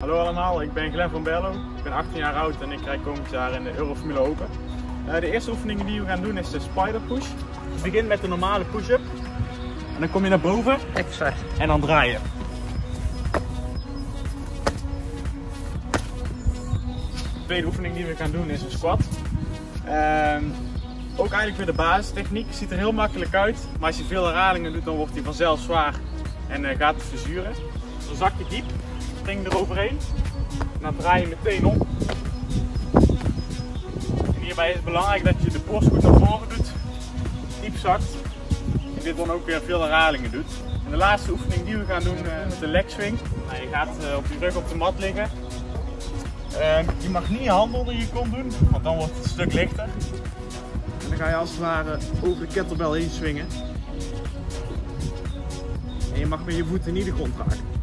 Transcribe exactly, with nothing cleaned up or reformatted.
Hallo allemaal, ik ben Glenn van Berlo, ik ben achttien jaar oud en ik rijd komend jaar in de Euroformule open. Uh, de eerste oefening die we gaan doen is de spider push. Je begint met de normale push-up en dan kom je naar boven extra. En dan draai je. De tweede oefening die we gaan doen is een squat. Uh, ook eigenlijk weer de basistechniek, ziet er heel makkelijk uit, maar als je veel herhalingen doet dan wordt hij vanzelf zwaar en uh, gaat het verzuren. Dus dan zak je diep. Eroverheen. En dan draai je meteen om. En hierbij is het belangrijk dat je de borst goed naar voren doet, diep zakt en dit dan ook weer veel herhalingen doet. En de laatste oefening die we gaan doen is uh, de leg swing. Nou, je gaat uh, op je rug op de mat liggen. Uh, je mag niet je hand onder je kont doen, want dan wordt het een stuk lichter. En dan ga je als het ware over de kettlebell heen swingen. En je mag met je voeten niet de grond raken.